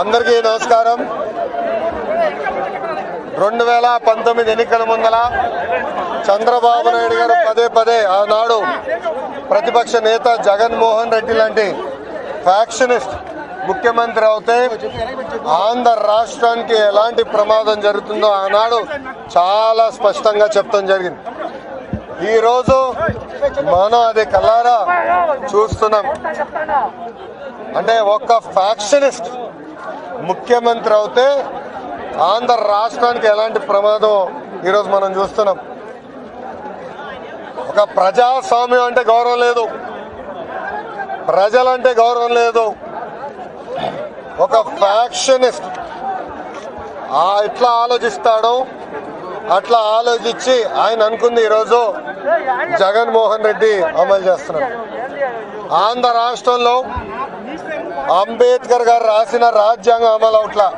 అందరికీ నమస్కారం 2019 ఎన్నికల ముందల చంద్రబాబు నాయుడు గారు పదే పదే ఆనాడు ప్రతిపక్ష నేత జగన్ మోహన్ రెడ్డి లాంటి ఫ్యాక్షనిస్ట్ ముఖ్యమంత్రి అవుతే ఆంధ్ర రాష్ట్రానికి ఎలాంటి ప్రమాదం జరుగుతుందో ఆనాడు చాలా స్పష్టంగా చెప్పడం జరిగింది। ఈ రోజు మనం అదే కల్లారా చూస్తున్నాం। అంటే ఒక ఫ్యాక్షనిస్ట్ ముఖ్యమంత్రి అవుతే ఆంధ్ర రాష్ట్రానికి ఎలాంటి ప్రమాదం ఈరోజు మనం చూస్తున్నాం। ఒక ప్రజాస్వామ్యం అంటే గౌరవం లేదు, ప్రజలంటే గౌరవం లేదు। ఒక ఫ్యాక్షనిస్ట్ ఎట్లా ఆలోచిస్తాడో అట్లా ఆలోచించి ఆయన అనుకుంది ఈరోజు జగన్మోహన్ రెడ్డి అమలు చేస్తున్నారు। ఆంధ్ర రాష్ట్రంలో అంబేద్కర్ గారు రాసిన రాజ్యాంగం అమలు అవట్లా।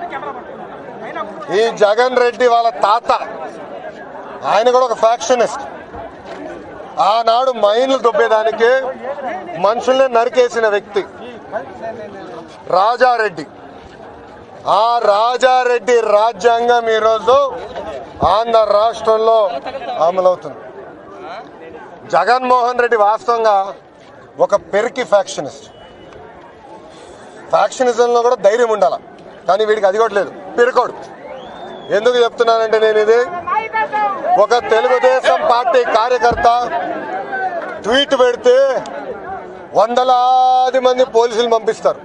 ఈ జగన్ రెడ్డి వాళ్ళ తాత ఆయన కూడా ఒక ఫ్యాక్షనిస్ట్, ఆనాడు మైన్లు దొబ్బేదానికి మనుషుల్ని నరికేసిన వ్యక్తి రాజారెడ్డి। ఆ రాజారెడ్డి రాజ్యాంగం ఈరోజు ఆంధ్ర రాష్ట్రంలో అమలవుతుంది। జగన్మోహన్ రెడ్డి వాస్తవంగా ఒక పెరికి ఫ్యాక్షనిస్ట్, ఫ్యాక్షనిజంలో కూడా ధైర్యం ఉండాలి, కానీ వీడికి అది కూడా లేదు, పెరుకోడు। ఎందుకు చెప్తున్నానంటే నేను ఇది ఒక తెలుగుదేశం పార్టీ కార్యకర్త ట్వీట్ పెడితే వందలాది మంది పోలీసులు పంపిస్తారు,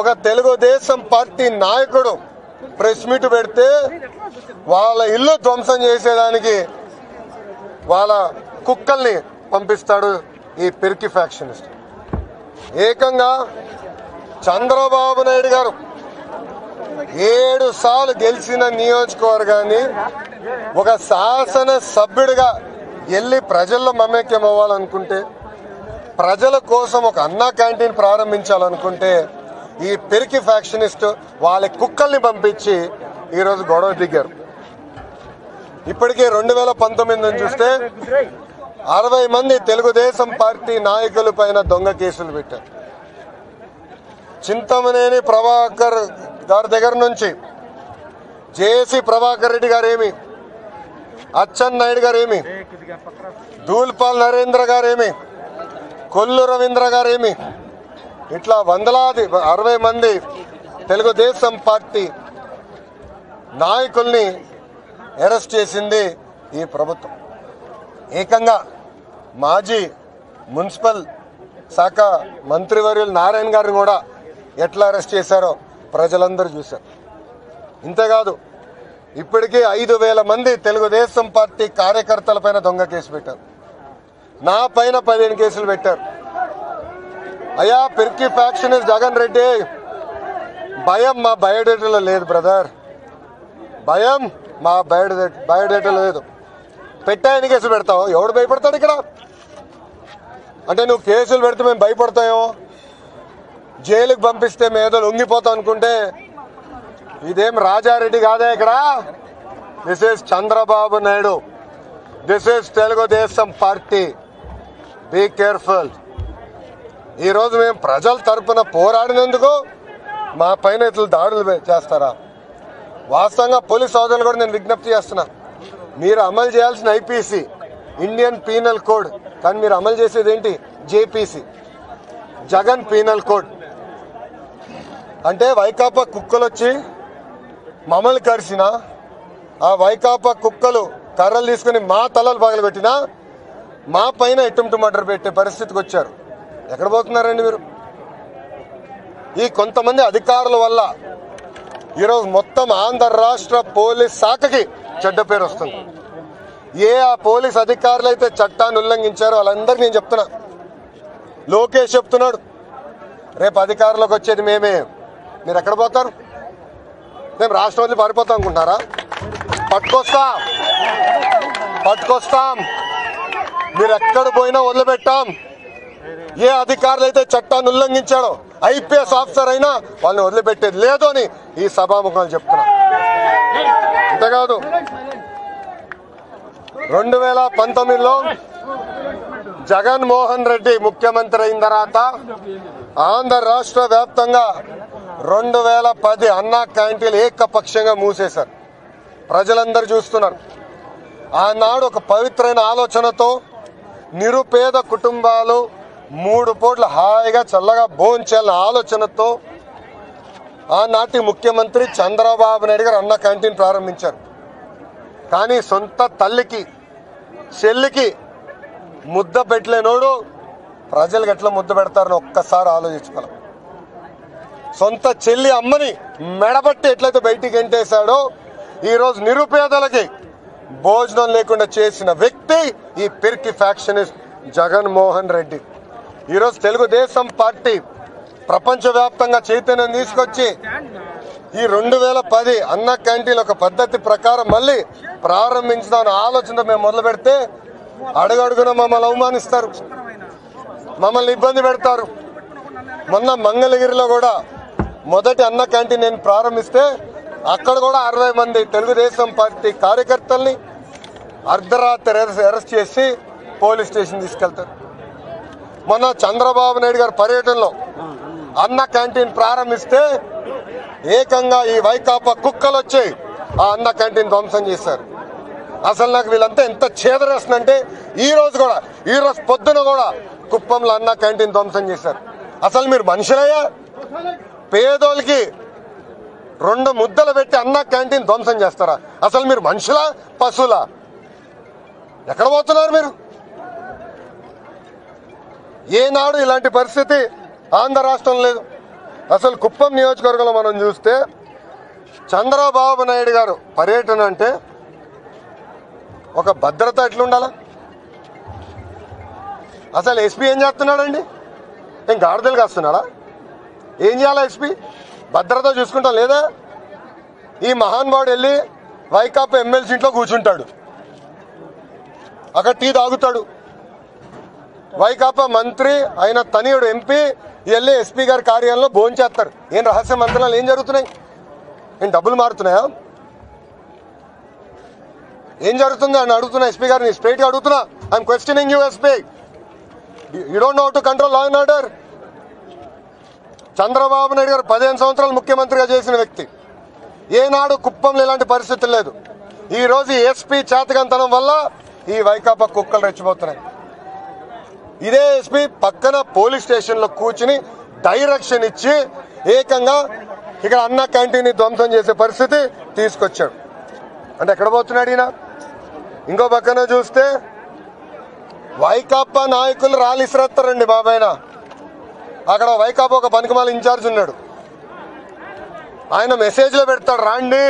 ఒక తెలుగుదేశం పార్టీ నాయకుడు ప్రెస్ మీట్ పెడితే వాళ్ళ ఇల్లు ధ్వంసం చేసేదానికి వాళ్ళ కుక్కల్ని పంపిస్తాడు ఈ పెరికి ఫ్యాక్షనిస్ట్। ఏకంగా చంద్రబాబు నాయుడు గారు 7 సార్లు గెలిచిన నియోజకవర్గాన్ని ఒక శాసనసభ్యుడిగా వెళ్ళి ప్రజల్లో మమేక్యం అవ్వాలనుకుంటే, ప్రజల కోసం ఒక అన్నా క్యాంటీన్ ప్రారంభించాలనుకుంటే ఈ పెరికి ఫ్యాక్షనిస్ట్ వాళ్ళ కుక్కల్ని పంపించి ఈరోజు గొడవ దిగారు। ఇప్పటికే 2019 నుంచి చూస్తే 60 మంది తెలుగుదేశం పార్టీ నాయకుల పైన దొంగ కేసులు పెట్టారు। చింతమనేని ప్రభాకర్ గారి దగ్గర నుంచి జేసీ ప్రభాకర్ రెడ్డి గారేమి, అచ్చెన్నాయుడు గారేమి, దూల్పాల్ నరేంద్ర గారేమి, కొల్లు రవీంద్ర గారేమి, ఇట్లా వందలాది 60 మంది తెలుగుదేశం పార్టీ నాయకుల్ని అరెస్ట్ చేసింది ఈ ప్రభుత్వం। ఏకంగా మాజీ మున్సిపల్ శాఖ మంత్రివర్యులు నారాయణ గారిని కూడా ఎట్లా అరెస్ట్ చేశారో ప్రజలందరూ చూశారు। ఇంతేకాదు ఇప్పటికీ 5,000 మంది తెలుగుదేశం పార్టీ కార్యకర్తలపైన దొంగ కేసు పెట్టారు, నా పైన 15 కేసులు పెట్టారు। అయ్యా పెరికి ఫ్యాక్షనిస్ట్ జగన్ రెడ్డి, భయం మా బయోడేటాలో లేదు బ్రదర్, భయం మా బయోడేటాలో లేదు, పెట్టాయని కేసు పెడతావు, ఎవడు భయపడతాడు ఇక్కడ? అంటే నువ్వు కేసులు పెడితే మేము భయపడతాయో, జైలుకు పంపిస్తే మేదో లొంగిపోతాం అనుకుంటే ఇదేం రాజారెడ్డి కాదా ఇక్కడ? This is Chandrababu Naidu, this is Telugu Desam party, be careful. ఈరోజు మేము ప్రజల తరపున పోరాడినందుకు మా పైన ఇట్లా దాడులు చేస్తారా? వాస్తవంగా పోలీస్ సోదరులు కూడా నేను విజ్ఞప్తి చేస్తున్నా, మీరు అమలు చేయాల్సిన ఐపీసీ ఇండియన్ పీనల్ కోడ్, కానీ మీరు అమలు చేసేది ఏంటి? JPC Jagan penal code. అంటే వైకాపా కుక్కలు వచ్చి మమ్మల్ని కరిసినా, ఆ వైకాపా కుక్కలు కర్రలు తీసుకుని మా తలలు పగలగొట్టినా, మా పైన ఎటువంటి మర్డర్ పెట్టే పరిస్థితికి వచ్చారు। ఎక్కడ పోతున్నారండి మీరు? ఈ కొంతమంది అధికారుల వల్ల ఈరోజు మొత్తం ఆంధ్ర రాష్ట్ర పోలీస్ శాఖకి చెడ్డ పేరు వస్తుంది। ఆ పోలీస్ అధికారులు అయితే చట్టాన్ని ఉల్లంఘించారో వాళ్ళందరికీ నేను చెప్తున్నా, లోకేష్ చెప్తున్నాడు రేపు అధికారులకు వచ్చేది మేమే, మీరు ఎక్కడ పోతారు? మేము రాష్ట్రం వదిలి పారిపోతాం అనుకుంటున్నారా? పట్టుకొస్తాం, పట్టుకొస్తాం, మీరు ఎక్కడ పోయినా వదిలిపెట్టాం। ఏ అధికారులు అయితే చట్టాన్ని ఉల్లంఘించాడో, ఐపీఎస్ ఆఫీసర్ అయినా వాళ్ళని వదిలిపెట్టేది లేదు అని ఈ సభాముఖాలు చెప్తున్నా। అంతేకాదు 2019లో జగన్మోహన్ రెడ్డి ముఖ్యమంత్రి అయిన తర్వాత ఆంధ్ర రాష్ట్ర వ్యాప్తంగా 2010 అన్నా క్యాంటీన్లు ఏకపక్షంగా మూసేశారు. ప్రజలందరూ చూస్తున్నారు. ఆనాడు ఒక పవిత్రమైన ఆలోచనతో నిరుపేద కుటుంబాలు 3 పూట్ల హాయిగా చల్లగా భోంచేయాలన్న ఆలోచనతో ఆనాటి ముఖ్యమంత్రి చంద్రబాబు నాయుడు గారు అన్నా క్యాంటీన్ ప్రారంభించారు. కానీ సొంత తల్లికి చెల్లికి ముద్ద పెట్టలేనోడు ప్రజలకు ఎట్లా ముద్ద పెడతారని ఒక్కసారి ఆలోచించుకోవాలి. సొంత చెల్లి అమ్మని మెడబట్టి ఎట్లయితే బయటికి ఎంటేశాడో ఈరోజు నిరుపేదలకి భోజనం లేకుండా చేసిన వ్యక్తి ఈ పిరికి ఫ్యాక్షనిస్ట్ జగన్మోహన్ రెడ్డి. ఈరోజు తెలుగుదేశం పార్టీ ప్రపంచవ్యాప్తంగా చైతన్యం తీసుకొచ్చి ఈ 2010 అన్న క్యాంటీన్ ఒక పద్ధతి ప్రకారం మళ్ళీ ప్రారంభించడానికి ఆలోచనతో మేము మొదలు పెడితే అడుగడుగున మమ్మల్ని అవమానిస్తారు, మమ్మల్ని ఇబ్బంది పెడతారు. మొన్న మంగళగిరిలో కూడా మొదటి అన్న క్యాంటీన్ నేను ప్రారంభిస్తే అక్కడ కూడా 60 మంది తెలుగుదేశం పార్టీ కార్యకర్తల్ని అర్ధరాత్రి అరెస్ట్ చేసి పోలీస్ స్టేషన్ తీసుకెళ్తారు. మొన్న చంద్రబాబు నాయుడు గారి పర్యటనలో అన్న క్యాంటీన్ ప్రారంభిస్తే ఏకంగా ఈ వైకాపా కుక్కలు వచ్చి ఆ అన్న క్యాంటీన్ ధ్వంసం చేశారు. అసలు నాకు వీళ్ళంతా ఎంత చేదరేస్తుందంటే ఈరోజు పొద్దున కూడా కుప్పంలో అన్న క్యాంటీన్ ధ్వంసం చేశారు. అసలు మీరు మనుషులయ్యా? పేదోళ్ళకి 2 ముద్దలు పెట్టి అన్న క్యాంటీన్ ధ్వంసం చేస్తారా? అసలు మీరు మనుషులా పశువులా? ఎక్కడ పోతున్నారు మీరు? ఏనాడు ఇలాంటి పరిస్థితి ఆంధ్ర రాష్ట్రం లేదు. అసలు కుప్పం నియోజకవర్గంలో మనం చూస్తే చంద్రబాబు నాయుడు గారు పర్యటన అంటే ఒక భద్రత ఎట్లుండాలా? అసలు ఎస్పీ ఏం చేస్తున్నాడండి? ఏం గాడిదలు కాస్తున్నాడా? ఏం చేయాలా ఎస్పీ? భద్రత చూసుకుంటాం లేదా? ఈ మహానుభావుడు వెళ్ళి వైకాపా ఎమ్మెల్సీ ఇంట్లో కూర్చుంటాడు, అక్కడ టీ తాగుతాడు. వైకాపా మంత్రి అయిన తనయుడు ఎంపీ వెళ్ళి ఎస్పీ గారి కార్యాలయంలో భోంచేస్తారు. ఏం రహస్య మంత్రాలు ఏం జరుగుతున్నాయి? ఏం డబ్బులు మారుతున్నాయా? ఏం జరుగుతుంది అని అడుగుతున్నా ఎస్పీ గారిని, స్ట్రైట్గా అడుగుతున్నా. I'm questioning you SP, you don't know how to control law and order. Chandrababu Naidu గారు 15 సంవత్సరాలు ముఖ్యమంత్రిగా చేసిన వ్యక్తి. ఏనాడు కుప్పంలో ఇలాంటి పరిస్థితి లేదు. ఈరోజు ఎస్పీ చేతకంతనం వల్ల ఈ వైకాపా కుక్కలు రెచ్చిపోతున్నాయి. ఇదే ఎస్పీ పక్కన పోలీస్ స్టేషన్లో కూర్చుని డైరెక్షన్ ఇచ్చి ఏకంగా ఇక్కడ అన్న క్యాంటీన్ ధ్వంసం చేసే పరిస్థితి తీసుకొచ్చాడు. అంటే ఎక్కడ పోతున్నాడు ఈయన? ఇంకో పక్కన చూస్తే వైకాపా నాయకులు రాలిసిరేస్తారండి బాబాయినా. అక్కడ వైకాపా ఒక పనికిమాల ఇన్ఛార్జ్ ఉన్నాడు. ఆయన మెసేజ్లో పెడతాడు, రాండి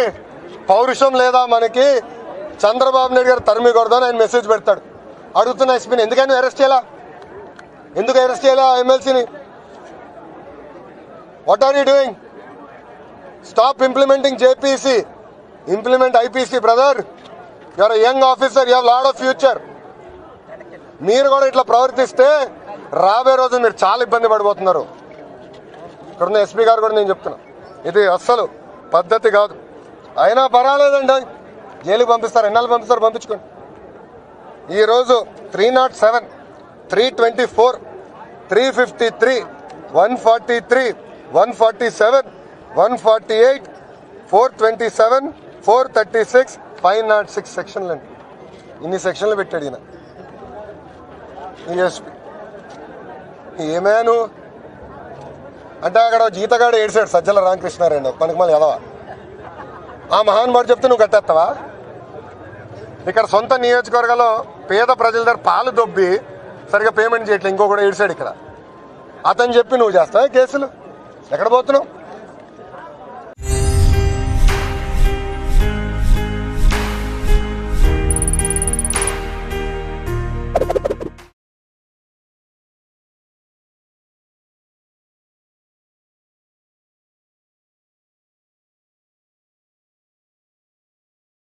పౌరుషం లేదా మనకి, చంద్రబాబు నాయుడు గారు తరిమి కొడదాని ఆయన మెసేజ్ పెడతాడు. అడుగుతున్నా ఎస్పీని, ఎందుకని అరెస్ట్ చేయాలా? ఎందుకు అరెస్ట్ చేయాలా ఎమ్మెల్సీని? What are you doing? Stop implementing JPC, implement IPC brother. You are young officer, you have lot of future. మీరు కూడా ఇట్లా ప్రవర్తిస్తే రాబోయే రోజు మీరు చాలా ఇబ్బంది పడిపోతున్నారు. ఇక్కడున్న ఎస్పీ గారు కూడా నేను చెప్తున్నా, ఇది అస్సలు పద్ధతి కాదు. అయినా పర్వాలేదండి, జైలుకి పంపిస్తారు, ఎన్నాళ్ళు పంపిస్తారు పంపించుకోండి. ఈరోజు 307, 324, 353, 143, 147, 148, 427, 436, 506 సెక్షన్లు అండి. ఇన్ని సెక్షన్లు పెట్టాడు ఈయన ఈ ఎస్పీ. ఏమేను అంటే అక్కడ జీతగాడు ఏడ్చాడు, సజ్జల రామకృష్ణారెడ్డి పనికి మళ్ళీ ఎదవా. ఆ మహానుభావుడు చెప్తే నువ్వు కట్టేస్తావా? ఇక్కడ సొంత నియోజకవర్గంలో పేద ప్రజల దగ్గర పాలు దొబ్బి సరిగా పేమెంట్ చేయట్లేదు, ఇంకో కూడా ఏడ్చాడు ఇక్కడ. అతను చెప్పి నువ్వు చేస్తావా కేసులు? ఎక్కడ పోతున్నావు?